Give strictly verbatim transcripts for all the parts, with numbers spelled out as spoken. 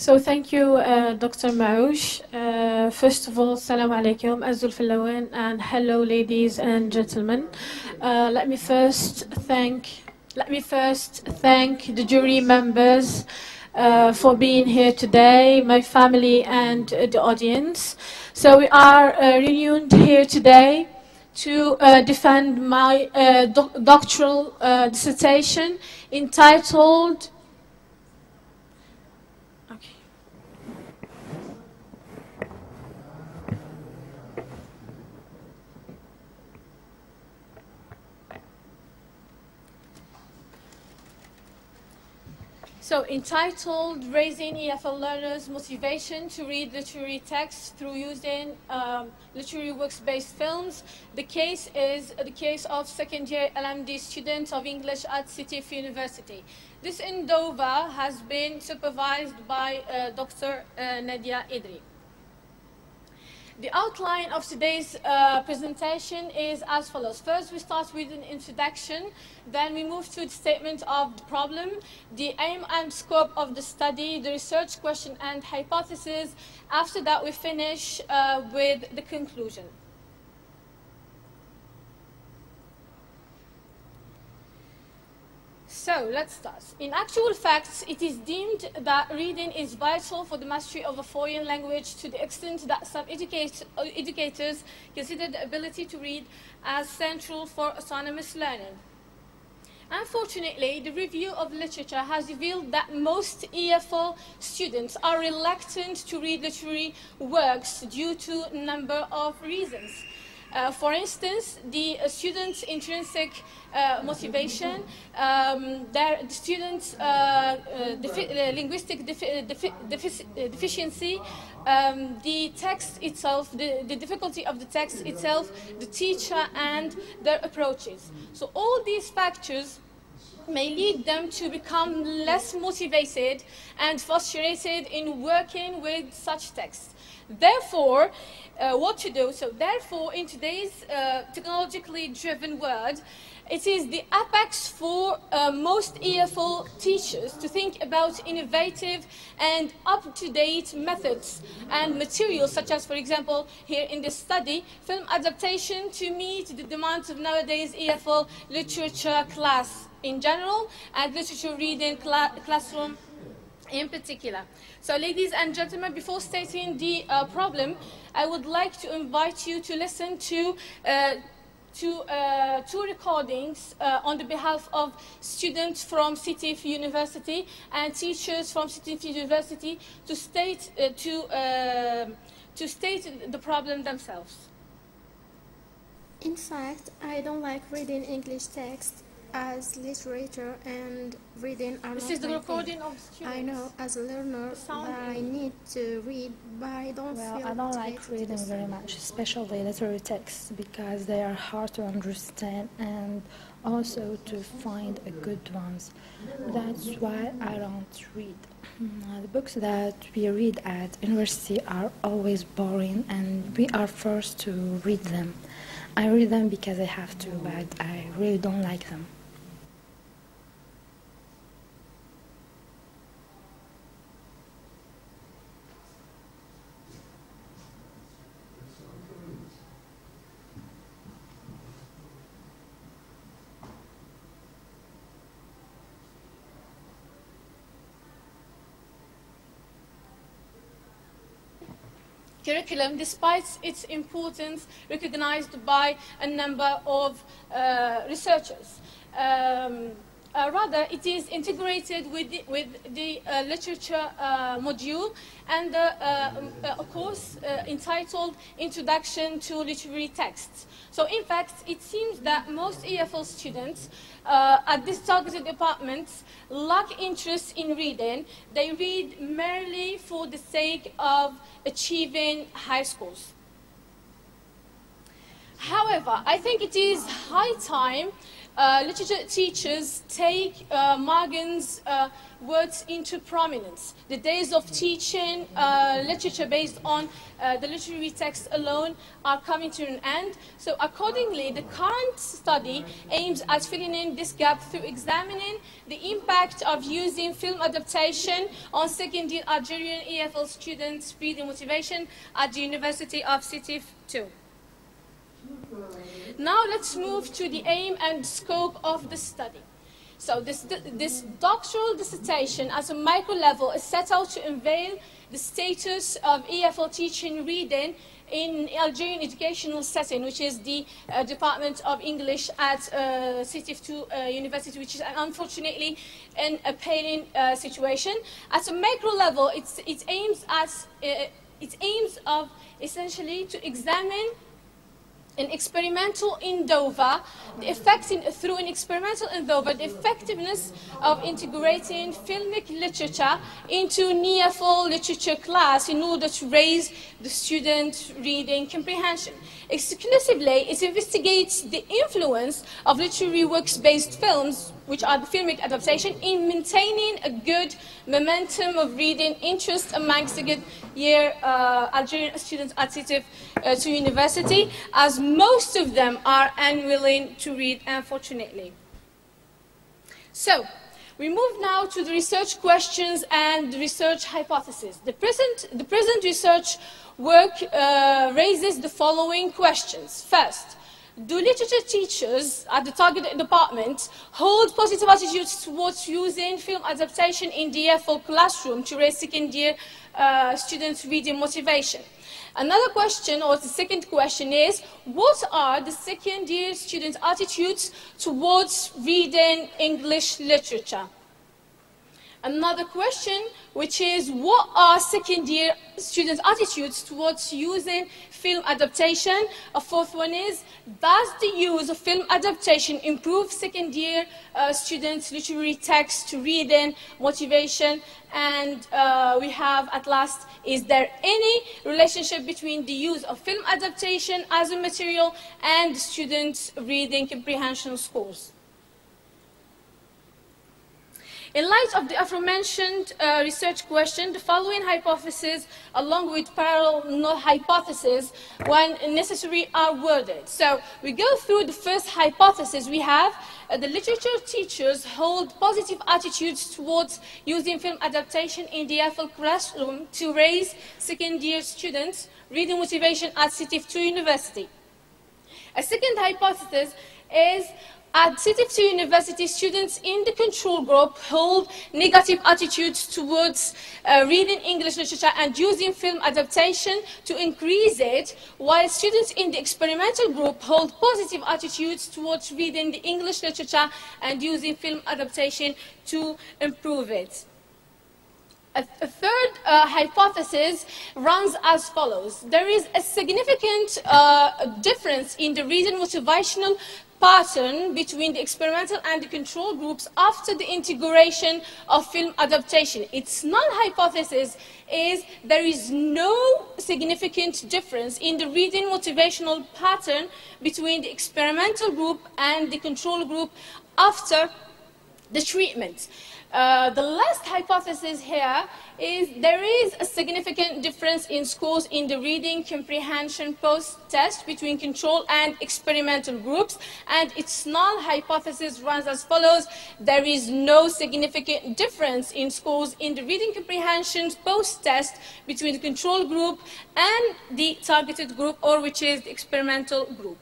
So thank you, uh, Doctor Maouj. Uh, first of all, Assalamu alaikum, Azul Fillawan, and hello, ladies and gentlemen. Uh, let me first thank, let me first thank the jury members uh, for being here today, my family, and uh, the audience. So we are uh, reunited here today to uh, defend my uh, doc doctoral uh, dissertation entitled okay. So entitled Raising E F L Learners' Motivation to Read Literary Texts Through Using um, Literary Works-Based Films. The case is the case of second-year L M D students of English at Setif University. This endeavor has been supervised by uh, Doctor Uh, Nadia Idri. The outline of today's uh, presentation is as follows. First, we start with an introduction, then we move to the statement of the problem, the aim and scope of the study, the research question and hypothesis. After that, we finish uh, with the conclusion. So let's start. In actual facts, it is deemed that reading is vital for the mastery of a foreign language to the extent that some educate, educators consider the ability to read as central for autonomous learning. Unfortunately, the review of literature has revealed that most E F L students are reluctant to read literary works due to a number of reasons. Uh, for instance, the uh, students' intrinsic uh, motivation, um, their the students' uh, uh, defi uh, linguistic defi defi defi deficiency, um, the text itself, the, the difficulty of the text itself, the teacher and their approaches. So all these factors may lead them to become less motivated and frustrated in working with such texts. Therefore, uh, what to do? So, therefore, in today's uh, technologically driven world, it is the apex for uh, most E F L teachers to think about innovative and up-to-date methods and materials, such as, for example, here in this study, film adaptation to meet the demands of nowadays E F L literature class in general and literature reading cla classroom in particular. So, ladies and gentlemen, before stating the uh, problem, I would like to invite you to listen to uh, to uh, two recordings uh, on the behalf of students from Setif University and teachers from Setif University to state uh, to uh, to state the problem themselves. In fact, I don't like reading English texts as literature and reading are this not is the recording thing. Of students. I know as a learner that I need to read, but I don't well, feel I don't like reading very much, especially literary texts, because they are hard to understand and also to find a good ones. That's why I don't read. The books that we read at university are always boring and we are forced to read them. I read them because I have to, but I really don't like them. Curriculum, despite its importance recognized by a number of uh, researchers. Um, uh, rather, it is integrated with the, with the uh, literature uh, module and uh, uh, a course uh, entitled Introduction to Literary Texts. So, in fact, it seems that most E F L students uh, at this targeted departments lack interest in reading. They read merely for the sake of achieving high schools. However, I think it is high time uh, literature teachers take uh, Magen's uh, words into prominence. The days of teaching uh, literature based on uh, the literary text alone are coming to an end. So accordingly, the current study aims at filling in this gap through examining the impact of using film adaptation on second-year Algerian E F L students' reading motivation at the University of Setif two. Now let's move to the aim and scope of the study. So this, this doctoral dissertation at a micro level is set out to unveil the status of E F L teaching reading in Algerian educational setting, which is the uh, Department of English at uh, Setif two uh, University, which is unfortunately an appalling uh, situation. At a macro level, it's, it aims at uh, it aims of essentially to examine an experimental endeavor, the effect in, through an experimental endeavor, the effectiveness of integrating filmic literature into E F L literature class in order to raise the student reading comprehension. Exclusively, it investigates the influence of literary works-based films, which are the filmic adaptation, in maintaining a good momentum of reading interest amongst the good year uh, Algerian students at Setif uh, to university, as most of them are unwilling to read, unfortunately. So, we move now to the research questions and the research hypothesis. The present, the present research work uh, raises the following questions. First, do literature teachers at the target department hold positive attitudes towards using film adaptation in the E F L classroom to raise second-year uh, students' reading motivation? Another question, or the second question, is what are the second-year students' attitudes towards reading English literature? Another question, which is what are second-year students' attitudes towards using film adaptation? A fourth one is, does the use of film adaptation improve second-year uh, students' literary text reading motivation? And uh, we have at last, is there any relationship between the use of film adaptation as a material and students' reading comprehension scores? In light of the aforementioned uh, research question, the following hypotheses, along with parallel null hypotheses, when necessary, are worded. So we go through the first hypothesis we have. Uh, the literature teachers hold positive attitudes towards using film adaptation in the E F L classroom to raise second-year students' reading motivation at Setif two University. A second hypothesis is, at Setif two University, students in the control group hold negative attitudes towards uh, reading English literature and using film adaptation to increase it, while students in the experimental group hold positive attitudes towards reading the English literature and using film adaptation to improve it. A, a third uh, hypothesis runs as follows. There is a significant uh, difference in the reading motivational pattern between the experimental and the control groups after the integration of film adaptation. Its null hypothesis is there is no significant difference in the reading motivational pattern between the experimental group and the control group after the treatment. Uh, the last hypothesis here is there is a significant difference in scores in the reading comprehension post-test between control and experimental groups, and its null hypothesis runs as follows. There is no significant difference in scores in the reading comprehension post-test between the control group and the targeted group, or which is the experimental group.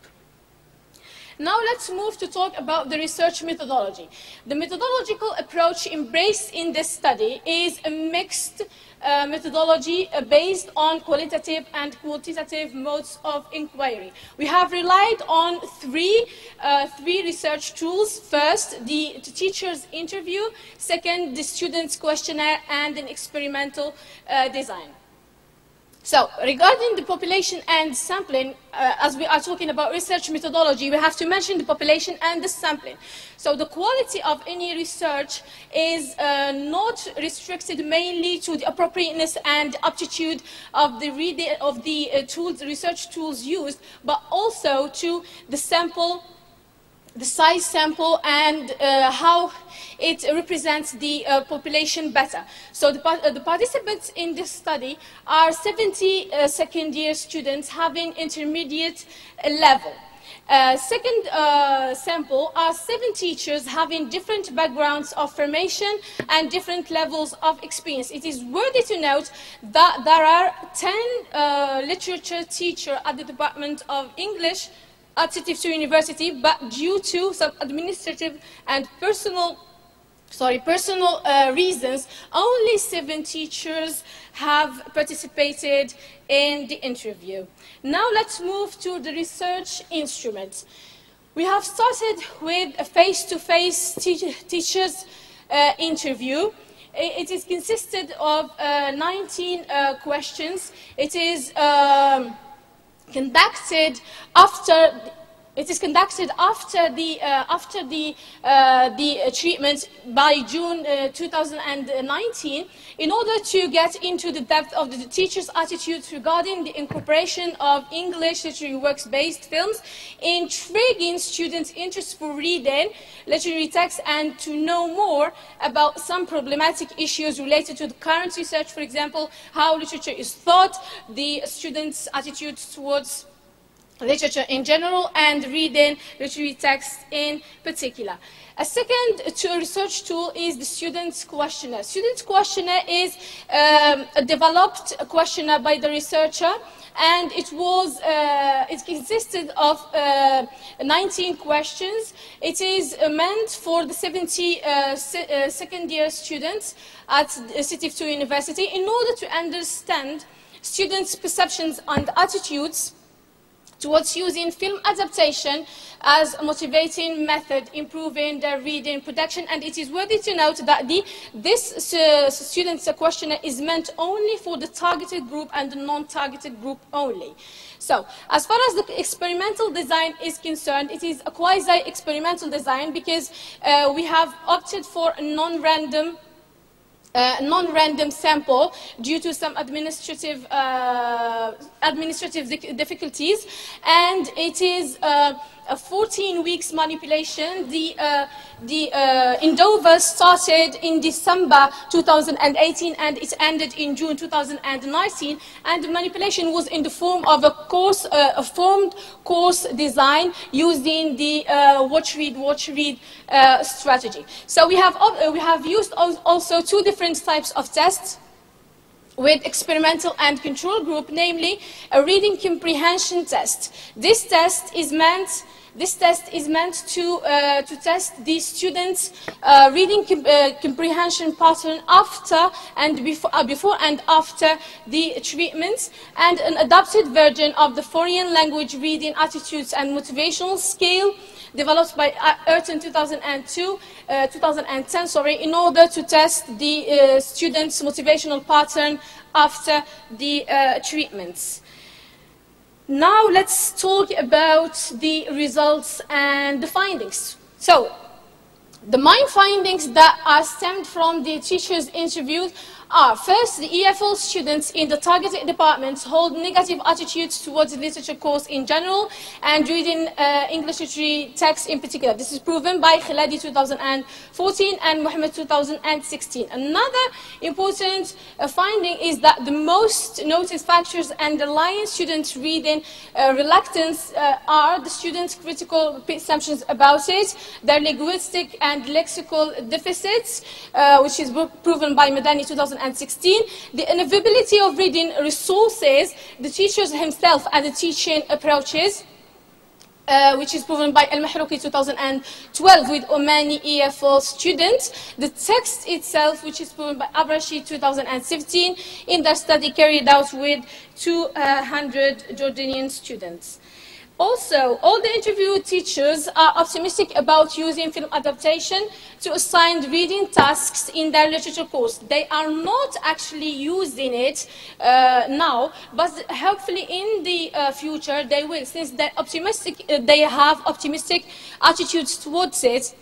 Now let's move to talk about the research methodology. The methodological approach embraced in this study is a mixed uh, methodology based on qualitative and quantitative modes of inquiry. We have relied on three, uh, three research tools. First, the teacher's interview. Second, the student's questionnaire, and an experimental uh, design. So, regarding the population and sampling, uh, as we are talking about research methodology, we have to mention the population and the sampling. So, the quality of any research is uh, not restricted mainly to the appropriateness and aptitude of the, reading of the uh, tools, research tools used, but also to the sample the size sample and uh, how it represents the uh, population better. So the, uh, the participants in this study are seventy uh, second year students having intermediate level. Uh, second uh, sample are seven teachers having different backgrounds of formation and different levels of experience. It is worthy to note that there are ten uh, literature teachers at the Department of English at Setif two University, but due to some administrative and personal Sorry, personal uh, reasons, only seven teachers have participated in the interview. Now let's move to the research instruments. We have started with a face-to-face te teachers uh, interview. It is consisted of uh, nineteen uh, questions. It is um, conducted after It is conducted after the, uh, after the, uh, the uh, treatment by June uh, two thousand nineteen in order to get into the depth of the teacher's attitudes regarding the incorporation of English literary works-based films, intriguing students' interest for reading literary texts and to know more about some problematic issues related to the current research, for example, how literature is thought, the students' attitudes towards literature in general and reading literary texts in particular. A second to research tool is the students' questionnaire. Students' questionnaire is um, a developed questionnaire by the researcher, and it was uh, it consisted of uh, nineteen questions. It is meant for the seventy uh, se uh, second-year students at Setif two University in order to understand students' perceptions and attitudes towards using film adaptation as a motivating method, improving their reading production. And it is worthy to note that the, this uh, student's questionnaire is meant only for the targeted group and the non-targeted group only. So, as far as the experimental design is concerned, it is a quasi-experimental design because uh, we have opted for a non-random Uh, non-random sample due to some administrative uh, administrative difficulties, and it is uh, a fourteen weeks manipulation. The uh, the uh, endeavor started in December two thousand eighteen and it ended in June two thousand nineteen. And the manipulation was in the form of a course, uh, a formed course design using the uh, watch read watch read uh, strategy. So we have uh, we have used also two different different types of tests with experimental and control group, namely a reading comprehension test. This test is meant, this test is meant to, uh, to test the students' uh, reading comp uh, comprehension pattern after and before, uh, before and after the treatments, and an adapted version of the foreign language reading attitudes and motivational scale developed by E R T in two thousand two, uh, two thousand ten, sorry, in order to test the uh, students' motivational pattern after the uh, treatments. Now let's talk about the results and the findings. So, the main findings that are stemmed from the teachers' interviews are, first, the E F L students in the targeted departments hold negative attitudes towards the literature course in general and reading uh, English literary texts in particular. This is proven by Khiladi two thousand fourteen and Mohamed two thousand sixteen. Another important uh, finding is that the most noted factors underlying students' reading uh, reluctance uh, are the students' critical assumptions about it, their linguistic and lexical deficits, uh, which is proven by Medani two thousand sixteen, the inevitability of reading resources, the teachers himself and the teaching approaches, uh, which is proven by Al-Mahrouki two thousand twelve with Omani E F L students, the text itself, which is proven by Abrashi two thousand fifteen in their study carried out with two hundred Jordanian students. Also, all the interviewed teachers are optimistic about using film adaptation to assign reading tasks in their literature course. They are not actually using it uh, now, but hopefully in the uh, future they will, since they're optimistic, uh, they have optimistic attitudes towards it.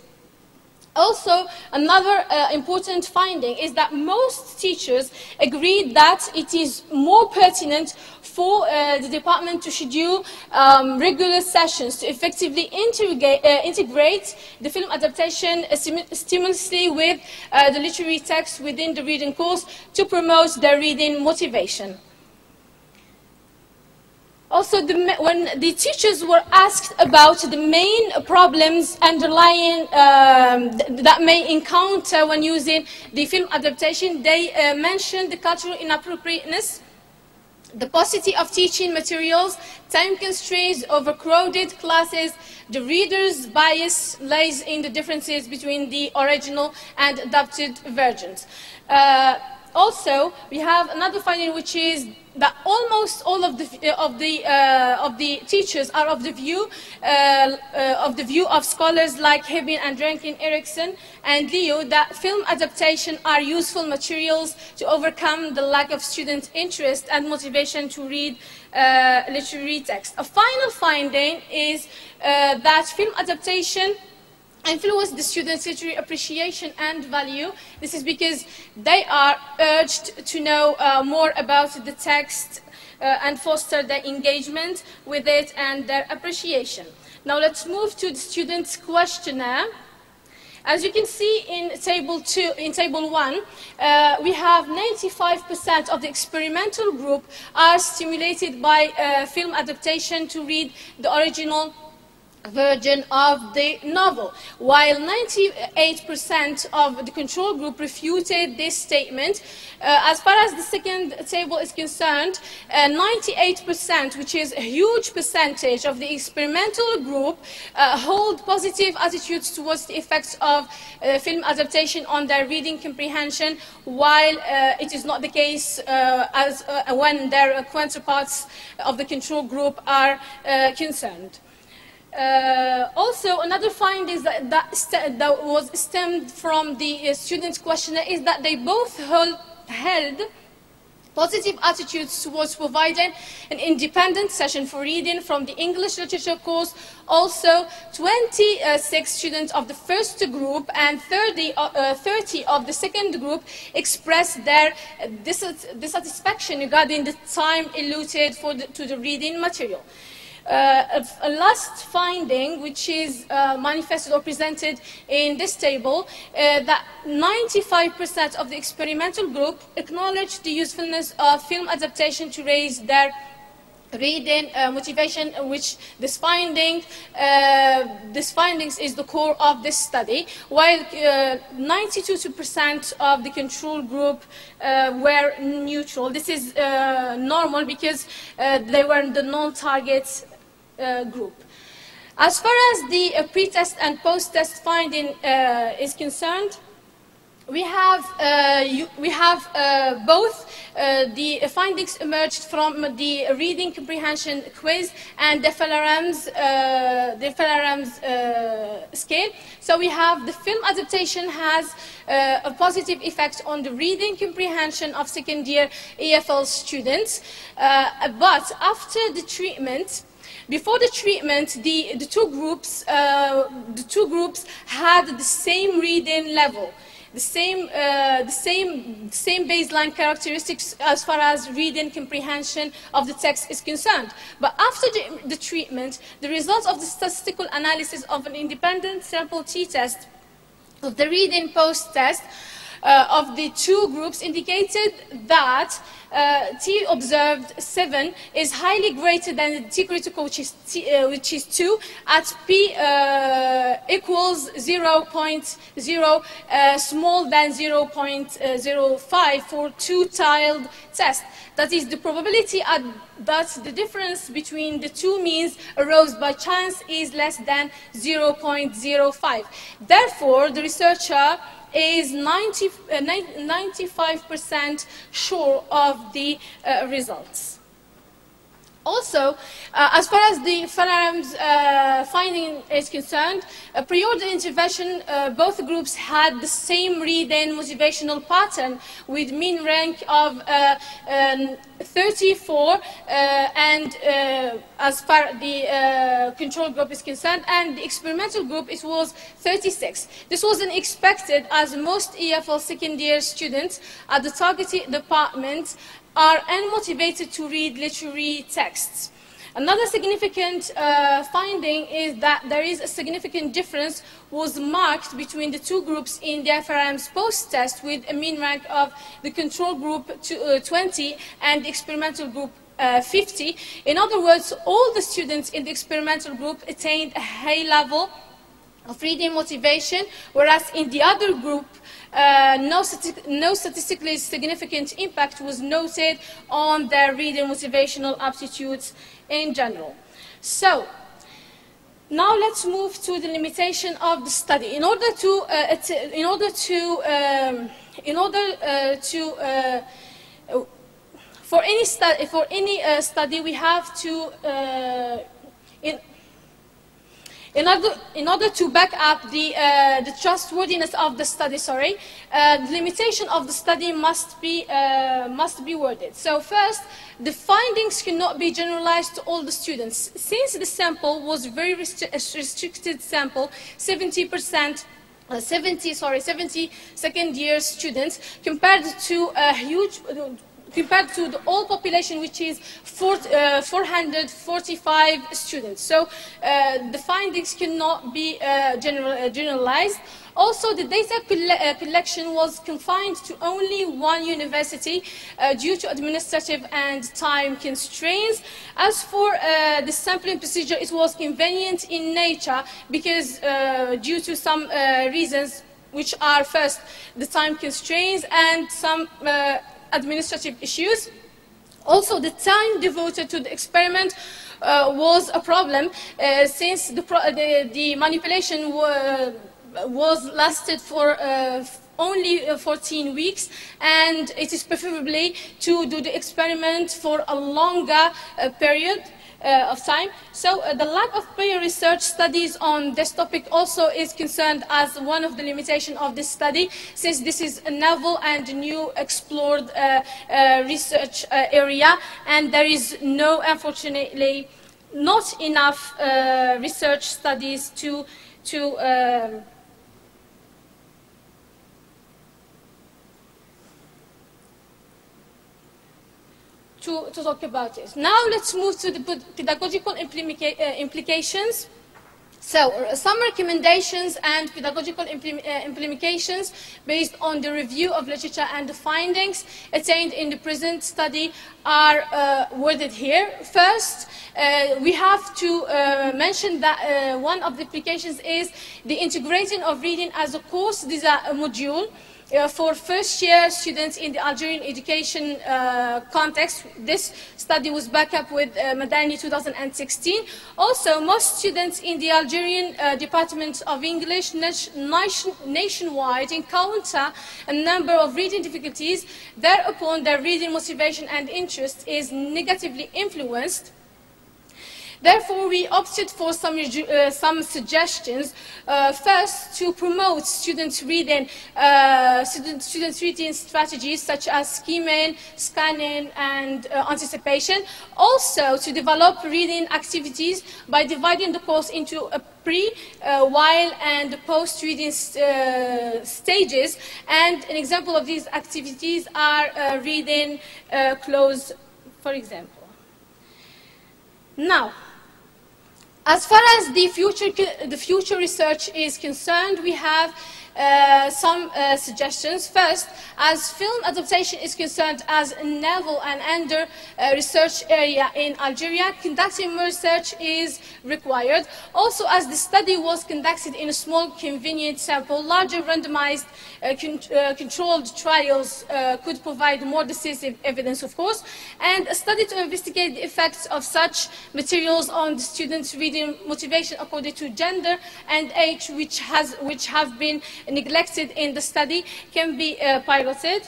Also, another uh, important finding is that most teachers agreed that it is more pertinent for uh, the department to schedule um, regular sessions to effectively integrate, uh, integrate the film adaptation uh, stimulously with uh, the literary text within the reading course to promote their reading motivation. Also, the, when the teachers were asked about the main problems underlying um, th that may encounter when using the film adaptation, they uh, mentioned the cultural inappropriateness, the paucity of teaching materials, time constraints, overcrowded classes, the reader's bias lies in the differences between the original and adapted versions. Uh, also, we have another finding, which is that almost all of the of the uh, of the teachers are of the view uh, uh, of the view of scholars like Hebin and Rankin, Erickson and Leo, that film adaptation are useful materials to overcome the lack of student interest and motivation to read uh, literary text. A final finding is uh, that film adaptation influence the students' literary appreciation and value. This is because they are urged to know uh, more about the text uh, and foster their engagement with it and their appreciation. Now let's move to the students' questionnaire. As you can see in table two, in table one, uh, we have ninety-five percent of the experimental group are stimulated by uh, film adaptation to read the original version of the novel, while ninety-eight percent of the control group refuted this statement. Uh, as far as the second table is concerned, ninety-eight percent, uh, which is a huge percentage of the experimental group, uh, hold positive attitudes towards the effects of uh, film adaptation on their reading comprehension, while uh, it is not the case uh, as uh, when their counterparts of the control group are uh, concerned. Uh, also, another finding that, that, st that was stemmed from the uh, students' questionnaire is that they both held, held positive attitudes towards providing an independent session for reading from the English literature course. Also, twenty-six students of the first group and thirty, uh, thirty of the second group expressed their dis dissatisfaction regarding the time allotted for the, to the reading material. Uh, a, a last finding, which is uh, manifested or presented in this table, uh, that ninety-five percent of the experimental group acknowledged the usefulness of film adaptation to raise their reading uh, motivation, which this finding, uh, this findings is the core of this study, while ninety-two percent uh, of the control group uh, were neutral. This is uh, normal because uh, they were in the non-target uh, group. As far as the uh, pre-test and post-test finding uh, is concerned, we have, uh, you, we have uh, both uh, the findings emerged from the reading comprehension quiz and the F L R Ms, uh, the F L R Ms uh, scale. So we have the film adaptation has uh, a positive effect on the reading comprehension of second year E F L students, uh, but after the treatment, Before the treatment, the, the, two groups, uh, the two groups had the same reading level, the same, uh, the same, same baseline characteristics as far as reading comprehension of the text is concerned. But after the, the treatment, the results of the statistical analysis of an independent sample t-test of the reading post-test Uh, of the two groups indicated that uh, T observed seven is highly greater than T critical, which is, T, uh, which is two, at P uh, equals zero point zero, uh, small than zero point zero five for two-tiled test. That is, the probability at, that the difference between the two means arose by chance is less than zero point zero five. Therefore, the researcher is ninety, uh, ninety-five percent sure of the uh, results. Also, uh, as far as the F L R Ms uh, finding is concerned, uh, pre-order intervention, uh, both groups had the same read and motivational pattern with mean rank of uh, um, thirty-four uh, and uh, as far as the uh, control group is concerned, and the experimental group, it was thirty-six. This wasn't expected as most E F L second year students at the targeted department are unmotivated to read literary texts. Another significant uh, finding is that there is a significant difference was marked between the two groups in the F L R Ms post-test, with a mean rank of the control group to, uh, twenty and the experimental group Uh, fifty. In other words, all the students in the experimental group attained a high level of reading motivation, whereas in the other group, uh, no, stati no statistically significant impact was noted on their reading motivational aptitudes in general. So, now let's move to the limitation of the study. In order to, uh, in order to, um, in order uh, to uh, For any, stu for any uh, study, we have to, uh, in, in, order, in order to back up the, uh, the trustworthiness of the study, sorry, uh, the limitation of the study must be, uh, must be worded. So first, the findings cannot be generalized to all the students. Since the sample was a very restri restricted sample, seventy percent Uh, seventy, sorry, seventy second-year students compared to a huge, uh, compared to the whole population, which is four, uh, four hundred forty-five students. So uh, the findings cannot be uh, general, uh, generalized. Also, the data collection was confined to only one university uh, due to administrative and time constraints. As for uh, the sampling procedure, it was convenient in nature because uh, due to some uh, reasons, which are first, the time constraints and some uh, administrative issues. Also, the time devoted to the experiment uh, was a problem uh, since the, pro the, the manipulation were, was lasted for uh, only fourteen weeks, and it is preferably to do the experiment for a longer uh, period Uh, of time. So uh, the lack of prior research studies on this topic also is concerned as one of the limitations of this study, since this is a novel and new explored uh, uh, research uh, area, and there is no, unfortunately, not enough uh, research studies to to um, To, to talk about it. Now let's move to the pedagogical implica uh, implications. So uh, some recommendations and pedagogical impl uh, implications based on the review of literature and the findings attained in the present study are uh, worded here. First, uh, we have to uh, mention that uh, one of the implications is the integration of reading as a course design module. Uh, for first-year students in the Algerian education uh, context. This study was backed up with uh, Medani two thousand sixteen. Also, most students in the Algerian uh, Department of English nation nationwide encounter a number of reading difficulties. Thereupon, their reading motivation and interest is negatively influenced. Therefore, we opted for some, uh, some suggestions. Uh, first, to promote student reading, uh, student, student reading strategies such as scheming, scanning, and uh, anticipation. Also, to develop reading activities by dividing the course into a pre, uh, while, and post-reading st uh, stages. And an example of these activities are uh, reading uh, clothes, for example. Now, as far as the future, the future research is concerned, we have uh, some uh, suggestions. First, as film adaptation is concerned as a novel and under uh, research area in Algeria, conducting research is required. Also, as the study was conducted in a small, convenient sample, larger randomized uh, con uh, controlled trials uh, could provide more decisive evidence, of course, and a study to investigate the effects of such materials on the students' reading motivation according to gender and age, which has which have been neglected in the study, can be uh, piloted.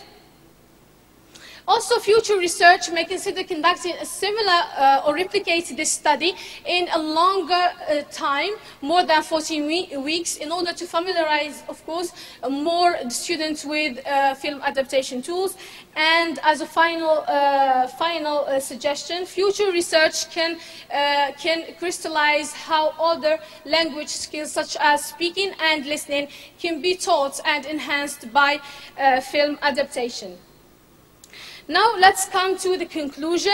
Also, future research may consider conducting a similar uh, or replicate this study in a longer uh, time, more than fourteen weeks, in order to familiarize, of course, more students with uh, film adaptation tools. And as a final, uh, final uh, suggestion, future research can, uh, can crystallize how other language skills, such as speaking and listening, can be taught and enhanced by uh, film adaptation. Now let's come to the conclusion.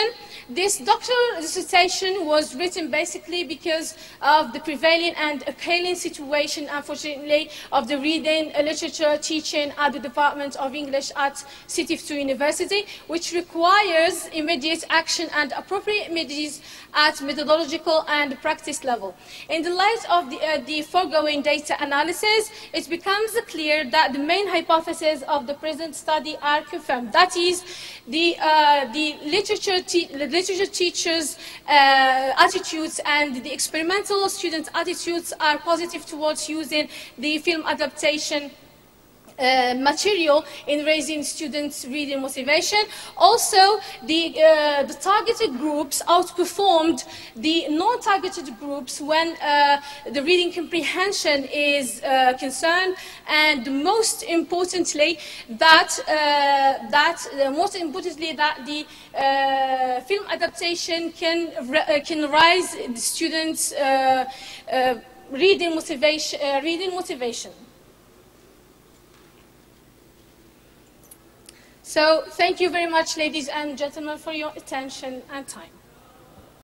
This doctoral dissertation was written basically because of the prevailing and appalling situation, unfortunately, of the reading, literature, teaching at the Department of English at Setif two University, which requires immediate action and appropriate measures at methodological and practice level. In the light of the, uh, the foregoing data analysis, it becomes clear that the main hypotheses of the present study are confirmed. That is, The, uh, the literature, te literature teachers' uh, attitudes and the experimental students' attitudes are positive towards using the film adaptation Uh, material in raising students' reading motivation. Also, the, uh, the targeted groups outperformed the non-targeted groups when uh, the reading comprehension is uh, concerned, and most importantly, that uh, that uh, most importantly that the uh, film adaptation can uh, can raise the students' uh, uh, reading motivation. Uh, reading motivation. So, thank you very much, ladies and gentlemen, for your attention and time.